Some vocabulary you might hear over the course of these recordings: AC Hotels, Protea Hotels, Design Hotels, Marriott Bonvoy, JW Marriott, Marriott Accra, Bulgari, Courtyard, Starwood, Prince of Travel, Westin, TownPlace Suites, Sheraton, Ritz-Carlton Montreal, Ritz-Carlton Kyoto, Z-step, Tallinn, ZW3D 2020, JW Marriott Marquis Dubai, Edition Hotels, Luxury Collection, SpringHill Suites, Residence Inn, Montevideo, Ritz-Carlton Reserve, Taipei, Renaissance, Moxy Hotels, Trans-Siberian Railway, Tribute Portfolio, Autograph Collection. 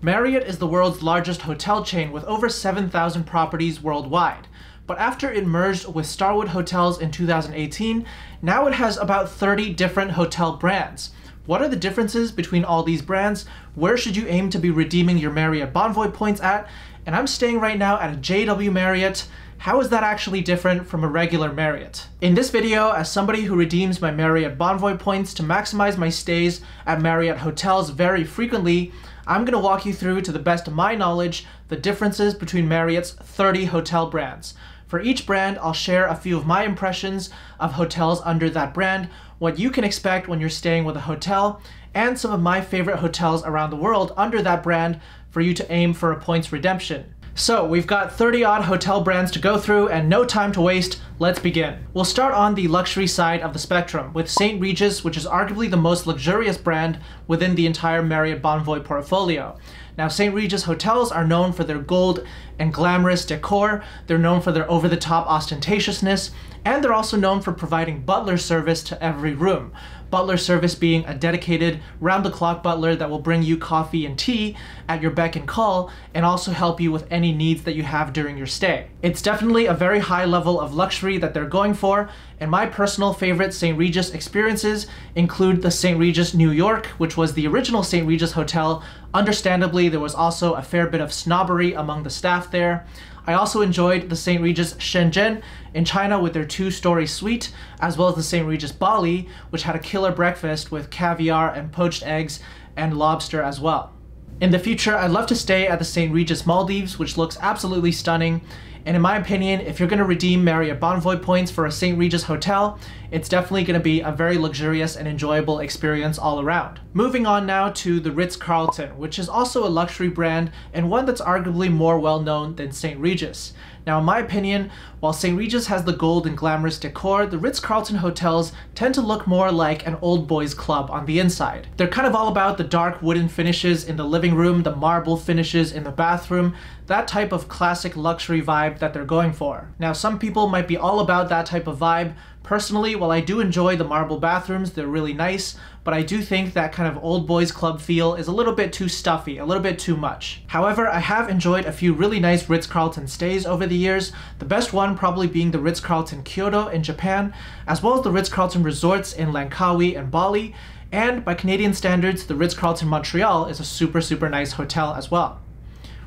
Marriott is the world's largest hotel chain with over 7,000 properties worldwide, but after it merged with Starwood Hotels in 2018, now it has about 30 different hotel brands. What are the differences between all these brands? Where should you aim to be redeeming your Marriott Bonvoy points at? And I'm staying right now at a JW Marriott. How is that actually different from a regular Marriott? In this video, as somebody who redeems my Marriott Bonvoy points to maximize my stays at Marriott hotels very frequently, I'm gonna walk you through, to the best of my knowledge, the differences between Marriott's 30 hotel brands. For each brand, I'll share a few of my impressions of hotels under that brand, what you can expect when you're staying with a hotel, and some of my favorite hotels around the world under that brand for you to aim for a points redemption. So we've got 30-odd hotel brands to go through and no time to waste. Let's begin. We'll start on the luxury side of the spectrum with St. Regis, which is arguably the most luxurious brand within the entire Marriott Bonvoy portfolio. Now, St. Regis hotels are known for their gold and glamorous decor. They're known for their over-the-top ostentatiousness, and they're also known for providing butler service to every room. Butler service being a dedicated round-the-clock butler that will bring you coffee and tea at your beck and call and also help you with any needs that you have during your stay. It's definitely a very high level of luxury that they're going for, and my personal favorite St. Regis experiences include the St. Regis New York, which was the original St. Regis hotel. Understandably, there was also a fair bit of snobbery among the staff there. I also enjoyed the St. Regis Shenzhen in China with their two-story suite, as well as the St. Regis Bali, which had a killer breakfast with caviar and poached eggs and lobster as well. In the future, I'd love to stay at the St. Regis Maldives, which looks absolutely stunning. And in my opinion, if you're going to redeem Marriott Bonvoy points for a St. Regis hotel, it's definitely going to be a very luxurious and enjoyable experience all around. Moving on now to the Ritz-Carlton, which is also a luxury brand and one that's arguably more well-known than St. Regis. Now, in my opinion, while St. Regis has the gold and glamorous decor, the Ritz-Carlton hotels tend to look more like an old boys club on the inside. They're kind of all about the dark wooden finishes in the living room, the marble finishes in the bathroom, that type of classic luxury vibe that they're going for. Now, some people might be all about that type of vibe. Personally, while I do enjoy the marble bathrooms, they're really nice, but I do think that kind of old boys club feel is a little bit too stuffy, a little bit too much. However, I have enjoyed a few really nice Ritz-Carlton stays over the years, the best one probably being the Ritz-Carlton Kyoto in Japan, as well as the Ritz-Carlton resorts in Langkawi and Bali, and by Canadian standards, the Ritz-Carlton Montreal is a super, super nice hotel as well.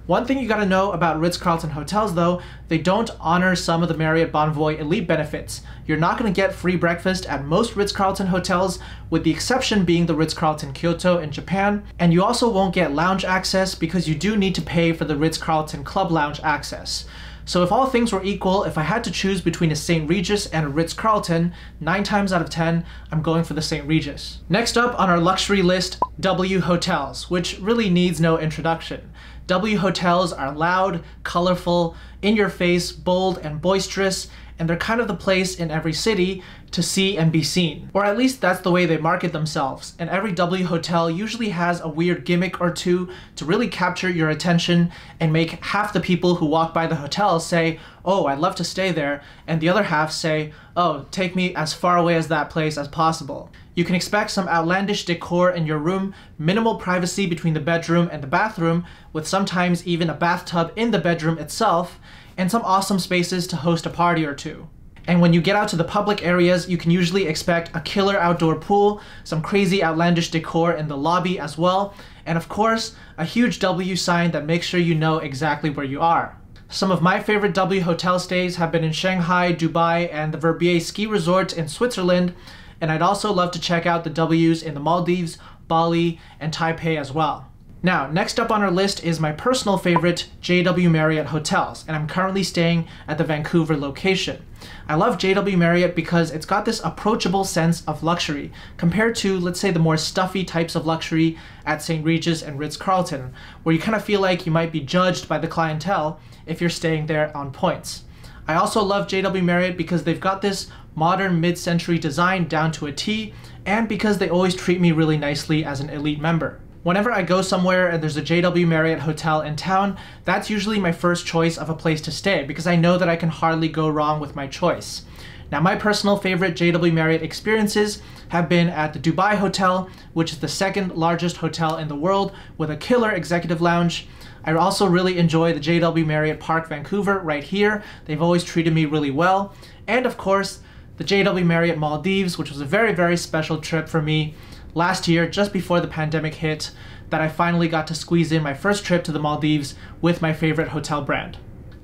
One thing you gotta know about Ritz-Carlton hotels though, they don't honor some of the Marriott Bonvoy elite benefits. You're not gonna get free breakfast at most Ritz-Carlton hotels, with the exception being the Ritz-Carlton Kyoto in Japan, and you also won't get lounge access because you do need to pay for the Ritz-Carlton Club Lounge access. So if all things were equal, if I had to choose between a St. Regis and a Ritz-Carlton, 9 times out of 10, I'm going for the St. Regis. Next up on our luxury list, W Hotels, which really needs no introduction. W Hotels are loud, colorful, in your face, bold, and boisterous, and they're kind of the place in every city to see and be seen. Or at least that's the way they market themselves, and every W hotel usually has a weird gimmick or two to really capture your attention and make half the people who walk by the hotel say, "Oh, I'd love to stay there," and the other half say, "Oh, take me as far away as that place as possible." You can expect some outlandish decor in your room, minimal privacy between the bedroom and the bathroom, with sometimes even a bathtub in the bedroom itself, and some awesome spaces to host a party or two. And when you get out to the public areas, you can usually expect a killer outdoor pool, some crazy outlandish decor in the lobby as well, and of course, a huge W sign that makes sure you know exactly where you are. Some of my favorite W hotel stays have been in Shanghai, Dubai, and the Verbier ski resort in Switzerland, and I'd also love to check out the W's in the Maldives, Bali, and Taipei as well. Now, next up on our list is my personal favorite, JW Marriott Hotels, and I'm currently staying at the Vancouver location. I love JW Marriott because it's got this approachable sense of luxury compared to, let's say, the more stuffy types of luxury at St. Regis and Ritz-Carlton, where you kind of feel like you might be judged by the clientele if you're staying there on points. I also love JW Marriott because they've got this modern mid-century design down to a T, and because they always treat me really nicely as an elite member. Whenever I go somewhere and there's a JW Marriott hotel in town, that's usually my first choice of a place to stay because I know that I can hardly go wrong with my choice. Now, my personal favorite JW Marriott experiences have been at the Dubai Hotel, which is the second largest hotel in the world with a killer executive lounge. I also really enjoy the JW Marriott Park Vancouver right here. They've always treated me really well. And of course, the JW Marriott Maldives, which was a very, very special trip for me last year, just before the pandemic hit, that I finally got to squeeze in my first trip to the Maldives with my favorite hotel brand.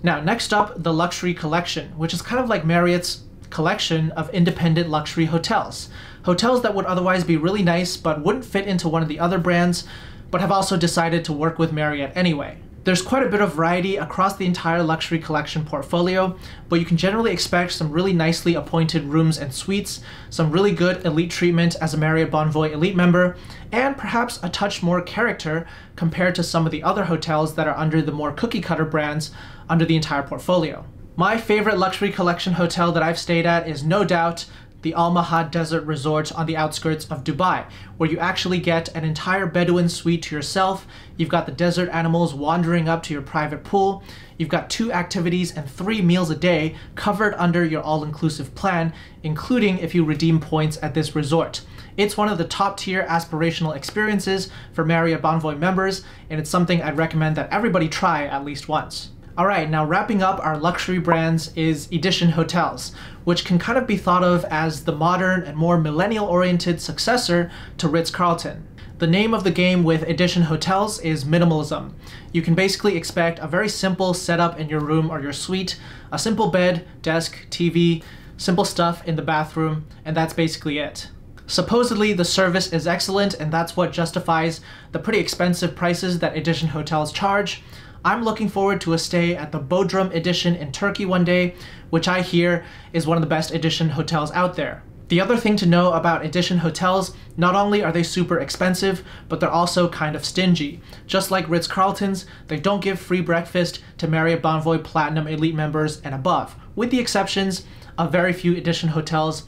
Now, next up, the Luxury Collection, which is kind of like Marriott's collection of independent luxury hotels. Hotels that would otherwise be really nice but wouldn't fit into one of the other brands, but have also decided to work with Marriott anyway. There's quite a bit of variety across the entire Luxury Collection portfolio, but you can generally expect some really nicely appointed rooms and suites, some really good elite treatment as a Marriott Bonvoy elite member, and perhaps a touch more character compared to some of the other hotels that are under the more cookie-cutter brands under the entire portfolio. My favorite Luxury Collection hotel that I've stayed at is no doubt the Al Mahad Desert Resort on the outskirts of Dubai, where you actually get an entire Bedouin suite to yourself. You've got the desert animals wandering up to your private pool. You've got 2 activities and 3 meals a day covered under your all-inclusive plan, including if you redeem points at this resort. It's one of the top-tier aspirational experiences for Marriott Bonvoy members, and it's something I'd recommend that everybody try at least once. All right, now wrapping up our luxury brands is Edition Hotels, which can kind of be thought of as the modern and more millennial-oriented successor to Ritz-Carlton. The name of the game with Edition Hotels is minimalism. You can basically expect a very simple setup in your room or your suite, a simple bed, desk, TV, simple stuff in the bathroom, and that's basically it. Supposedly, the service is excellent, and that's what justifies the pretty expensive prices that Edition Hotels charge. I'm looking forward to a stay at the Bodrum Edition in Turkey one day, which I hear is one of the best Edition hotels out there. The other thing to know about Edition hotels, not only are they super expensive, but they're also kind of stingy. Just like Ritz-Carlton's, they don't give free breakfast to Marriott Bonvoy Platinum Elite members and above, with the exceptions of very few Edition hotels,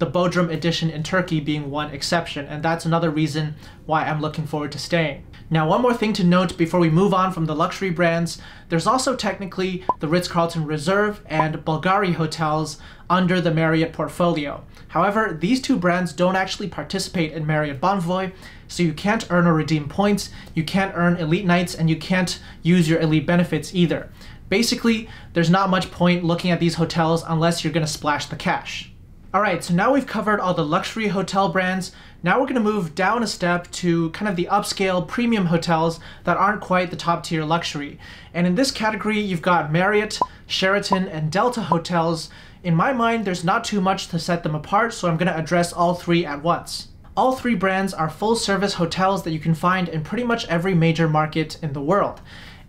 the Bodrum Edition in Turkey being one exception, and that's another reason why I'm looking forward to staying. Now, one more thing to note before we move on from the luxury brands, there's also technically the Ritz-Carlton Reserve and Bulgari hotels under the Marriott portfolio. However, these two brands don't actually participate in Marriott Bonvoy, so you can't earn or redeem points, you can't earn elite nights, and you can't use your elite benefits either. Basically, there's not much point looking at these hotels unless you're gonna splash the cash. Alright, so now we've covered all the luxury hotel brands. Now we're going to move down a step to kind of the upscale premium hotels that aren't quite the top tier luxury. And in this category, you've got Marriott, Sheraton, and Delta hotels. In my mind, there's not too much to set them apart, so I'm going to address all three at once. All three brands are full-service hotels that you can find in pretty much every major market in the world.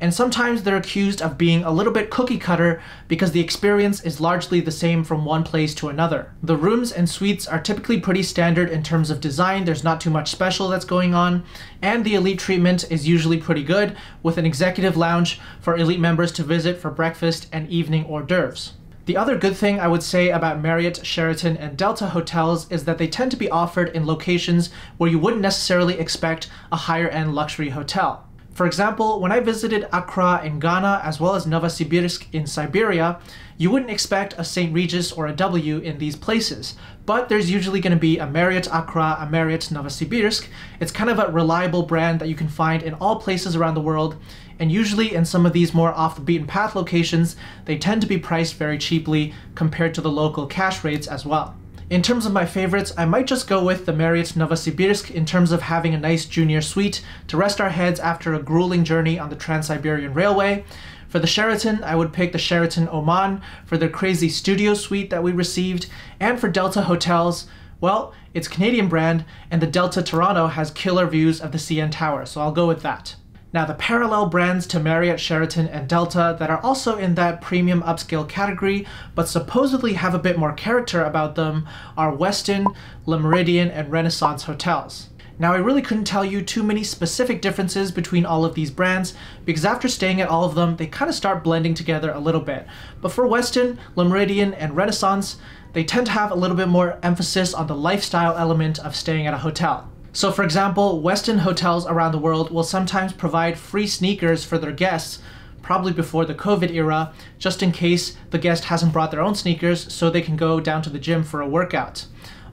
And sometimes they're accused of being a little bit cookie cutter because the experience is largely the same from one place to another. The rooms and suites are typically pretty standard in terms of design, there's not too much special that's going on, and the elite treatment is usually pretty good, with an executive lounge for elite members to visit for breakfast and evening hors d'oeuvres. The other good thing I would say about Marriott, Sheraton, and Delta hotels is that they tend to be offered in locations where you wouldn't necessarily expect a higher-end luxury hotel. For example, when I visited Accra in Ghana as well as Novosibirsk in Siberia, you wouldn't expect a St. Regis or a W in these places, but there's usually going to be a Marriott Accra, a Marriott Novosibirsk. It's kind of a reliable brand that you can find in all places around the world, and usually in some of these more off-the-beaten-path locations, they tend to be priced very cheaply compared to the local cash rates as well. In terms of my favorites, I might just go with the Marriott Novosibirsk in terms of having a nice junior suite to rest our heads after a grueling journey on the Trans-Siberian Railway. For the Sheraton, I would pick the Sheraton Oman for their crazy studio suite that we received, and for Delta Hotels, well, it's a Canadian brand, and the Delta Toronto has killer views of the CN Tower, so I'll go with that. Now, the parallel brands to Marriott, Sheraton, and Delta that are also in that premium upscale category but supposedly have a bit more character about them are Westin, Le Meridien, and Renaissance hotels. Now, I really couldn't tell you too many specific differences between all of these brands because after staying at all of them, they kind of start blending together a little bit. But for Westin, Le Meridien, and Renaissance, they tend to have a little bit more emphasis on the lifestyle element of staying at a hotel. So for example, Westin hotels around the world will sometimes provide free sneakers for their guests probably before the COVID era, just in case the guest hasn't brought their own sneakers so they can go down to the gym for a workout.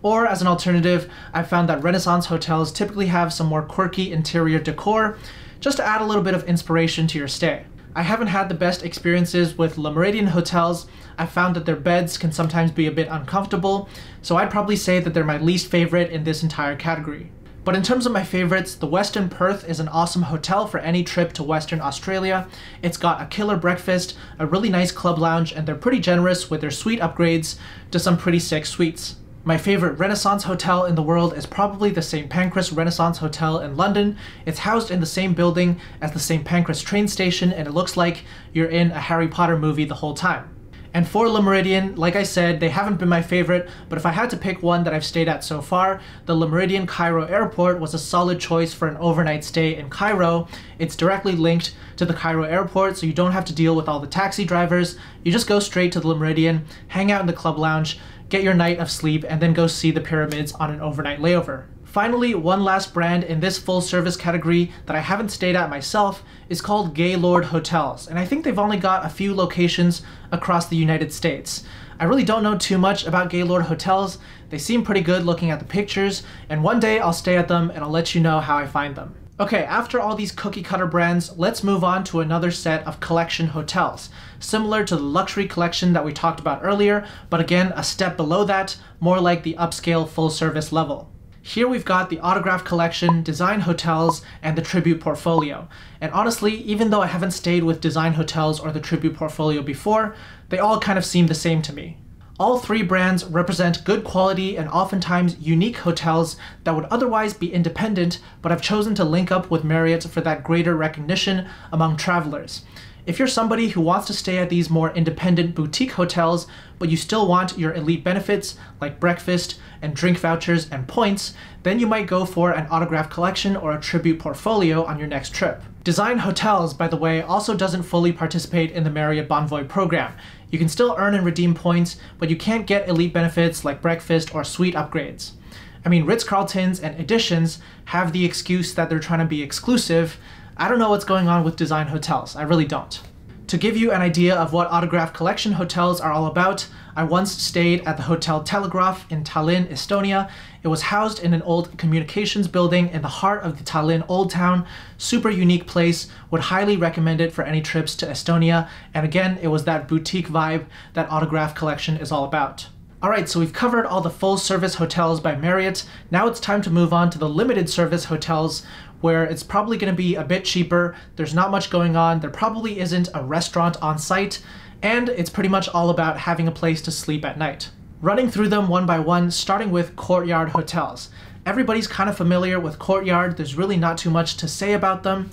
Or as an alternative, I've found that Renaissance hotels typically have some more quirky interior decor, just to add a little bit of inspiration to your stay. I haven't had the best experiences with Le Meridien hotels. I found that their beds can sometimes be a bit uncomfortable, so I'd probably say that they're my least favorite in this entire category. But in terms of my favorites, the Westin Perth is an awesome hotel for any trip to Western Australia. It's got a killer breakfast, a really nice club lounge, and they're pretty generous with their suite upgrades to some pretty sick suites. My favorite Renaissance hotel in the world is probably the St. Pancras Renaissance Hotel in London. It's housed in the same building as the St. Pancras train station, and it looks like you're in a Harry Potter movie the whole time. And for Le Meridien, like I said, they haven't been my favorite, but if I had to pick one that I've stayed at so far, the Le Meridien Cairo Airport was a solid choice for an overnight stay in Cairo. It's directly linked to the Cairo Airport, so you don't have to deal with all the taxi drivers. You just go straight to the Le Meridien, hang out in the club lounge, get your night of sleep, and then go see the pyramids on an overnight layover. Finally, one last brand in this full service category that I haven't stayed at myself is called Gaylord Hotels, and I think they've only got a few locations across the United States. I really don't know too much about Gaylord Hotels. They seem pretty good looking at the pictures, and one day I'll stay at them and I'll let you know how I find them. Okay, after all these cookie cutter brands, let's move on to another set of collection hotels, similar to the Luxury Collection that we talked about earlier, but again, a step below that, more like the upscale full service level. Here we've got the Autograph Collection, Design Hotels, and the Tribute Portfolio. And honestly, even though I haven't stayed with Design Hotels or the Tribute Portfolio before, they all kind of seem the same to me. All three brands represent good quality and oftentimes unique hotels that would otherwise be independent, but I've chosen to link up with Marriott for that greater recognition among travelers. If you're somebody who wants to stay at these more independent boutique hotels, but you still want your elite benefits like breakfast and drink vouchers and points, then you might go for an Autograph Collection or a Tribute Portfolio on your next trip. Design Hotels, by the way, also doesn't fully participate in the Marriott Bonvoy program. You can still earn and redeem points, but you can't get elite benefits like breakfast or suite upgrades. I mean, Ritz-Carltons and Editions have the excuse that they're trying to be exclusive. I don't know what's going on with Design Hotels, I really don't. To give you an idea of what Autograph Collection hotels are all about, I once stayed at the Hotel Telegraph in Tallinn, Estonia. It was housed in an old communications building in the heart of the Tallinn Old Town. Super unique place, would highly recommend it for any trips to Estonia. And again, it was that boutique vibe that Autograph Collection is all about. Alright, so we've covered all the full-service hotels by Marriott. Now it's time to move on to the limited-service hotels, where it's probably going to be a bit cheaper, there's not much going on, there probably isn't a restaurant on site, and it's pretty much all about having a place to sleep at night. Running through them one by one, starting with Courtyard Hotels. Everybody's kind of familiar with Courtyard, there's really not too much to say about them.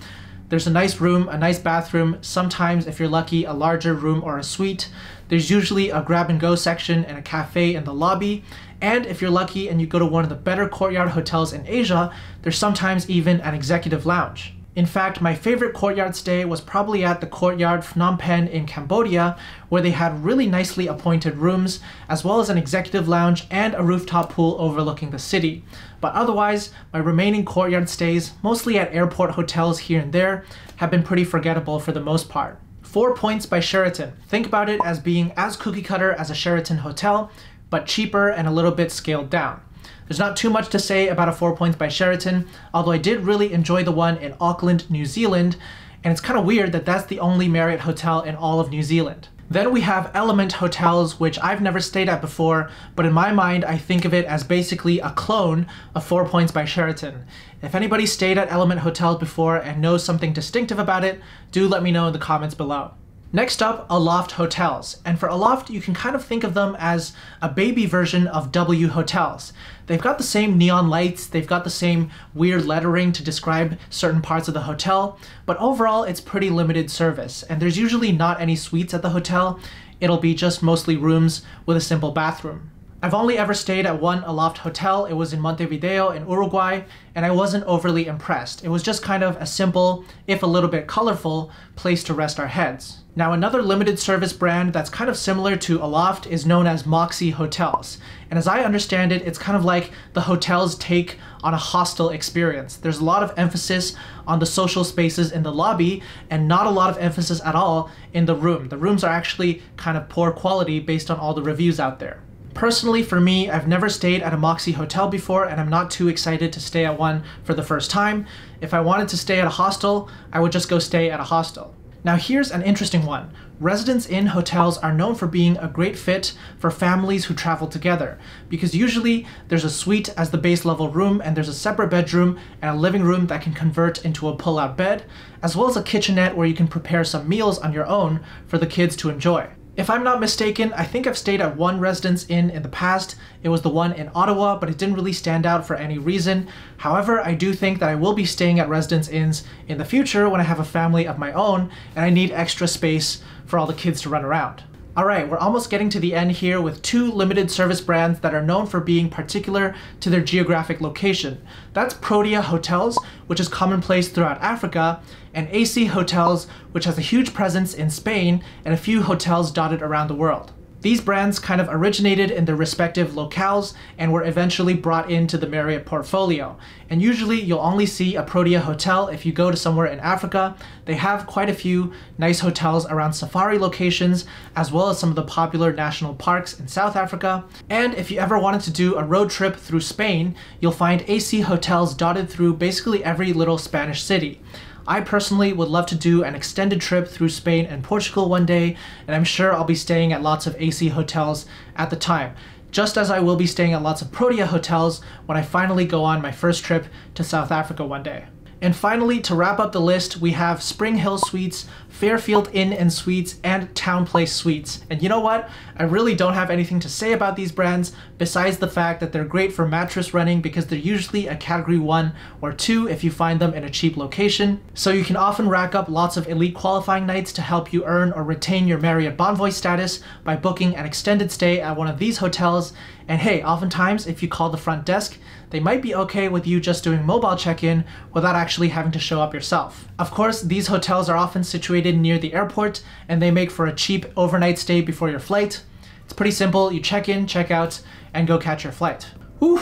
There's a nice room, a nice bathroom, sometimes if you're lucky a larger room or a suite. There's usually a grab and go section and a cafe in the lobby. And if you're lucky and you go to one of the better Courtyard hotels in Asia, there's sometimes even an executive lounge. In fact, my favorite Courtyard stay was probably at the Courtyard Phnom Penh in Cambodia, where they had really nicely appointed rooms, as well as an executive lounge and a rooftop pool overlooking the city. But otherwise, my remaining Courtyard stays, mostly at airport hotels here and there, have been pretty forgettable for the most part. 4 Points by Sheraton. Think about it as being as cookie cutter as a Sheraton hotel, but cheaper and a little bit scaled down. There's not too much to say about a 4 Points by Sheraton, although I did really enjoy the one in Auckland, New Zealand, and it's kind of weird that that's the only Marriott hotel in all of New Zealand. Then we have Element Hotels, which I've never stayed at before, but in my mind I think of it as basically a clone of 4 Points by Sheraton. If anybody stayed at Element Hotels before and knows something distinctive about it, do let me know in the comments below. Next up, Aloft Hotels. And for Aloft, you can kind of think of them as a baby version of W Hotels. They've got the same neon lights, they've got the same weird lettering to describe certain parts of the hotel, but overall it's pretty limited service, and there's usually not any suites at the hotel. It'll be just mostly rooms with a simple bathroom. I've only ever stayed at one Aloft hotel. It was in Montevideo in Uruguay, and I wasn't overly impressed. It was just kind of a simple, if a little bit colorful, place to rest our heads. Now, another limited service brand that's kind of similar to Aloft is known as Moxy Hotels. And as I understand it, it's kind of like the hotel's take on a hostel experience. There's a lot of emphasis on the social spaces in the lobby and not a lot of emphasis at all in the room. The rooms are actually kind of poor quality based on all the reviews out there. Personally, for me, I've never stayed at a Moxy hotel before, and I'm not too excited to stay at one for the first time. If I wanted to stay at a hostel, I would just go stay at a hostel. Now here's an interesting one. Residence Inn hotels are known for being a great fit for families who travel together, because usually there's a suite as the base level room, and there's a separate bedroom and a living room that can convert into a pull-out bed, as well as a kitchenette where you can prepare some meals on your own for the kids to enjoy. If I'm not mistaken, I think I've stayed at one Residence Inn in the past. It was the one in Ottawa, but it didn't really stand out for any reason. However, I do think that I will be staying at Residence Inns in the future when I have a family of my own and I need extra space for all the kids to run around. Alright, we're almost getting to the end here with two limited service brands that are known for being particular to their geographic location. That's Protea Hotels, which is commonplace throughout Africa, and AC Hotels, which has a huge presence in Spain and a few hotels dotted around the world. These brands kind of originated in their respective locales and were eventually brought into the Marriott portfolio. And usually you'll only see a Protea hotel if you go to somewhere in Africa. They have quite a few nice hotels around safari locations, as well as some of the popular national parks in South Africa. And if you ever wanted to do a road trip through Spain, you'll find AC hotels dotted through basically every little Spanish city. I personally would love to do an extended trip through Spain and Portugal one day, and I'm sure I'll be staying at lots of AC hotels at the time, just as I will be staying at lots of Protea hotels when I finally go on my first trip to South Africa one day. And finally, to wrap up the list, we have SpringHill Suites, Fairfield Inn & Suites, and TownPlace Suites. And you know what? I really don't have anything to say about these brands besides the fact that they're great for mattress running because they're usually a category 1 or 2 if you find them in a cheap location. So you can often rack up lots of elite qualifying nights to help you earn or retain your Marriott Bonvoy status by booking an extended stay at one of these hotels. And hey, oftentimes if you call the front desk, they might be okay with you just doing mobile check-in without actually having to show up yourself. Of course, these hotels are often situated near the airport and they make for a cheap overnight stay before your flight. It's pretty simple, you check in, check out, and go catch your flight. Whew.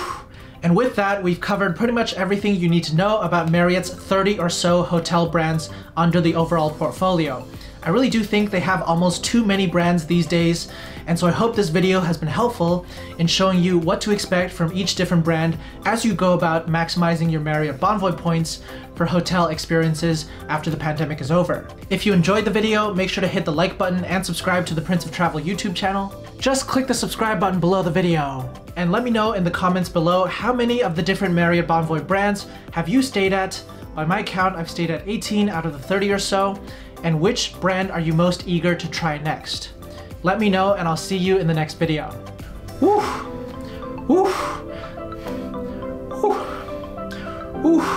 And with that, we've covered pretty much everything you need to know about Marriott's 30 or so hotel brands under the overall portfolio. I really do think they have almost too many brands these days, and so I hope this video has been helpful in showing you what to expect from each different brand as you go about maximizing your Marriott Bonvoy points for hotel experiences after the pandemic is over. If you enjoyed the video, make sure to hit the like button and subscribe to the Prince of Travel YouTube channel. Just click the subscribe button below the video. And let me know in the comments below how many of the different Marriott Bonvoy brands have you stayed at. By my count, I've stayed at 18 out of the 30 or so. And which brand are you most eager to try next? Let me know and I'll see you in the next video. Woof! Woof! Woof! Woof!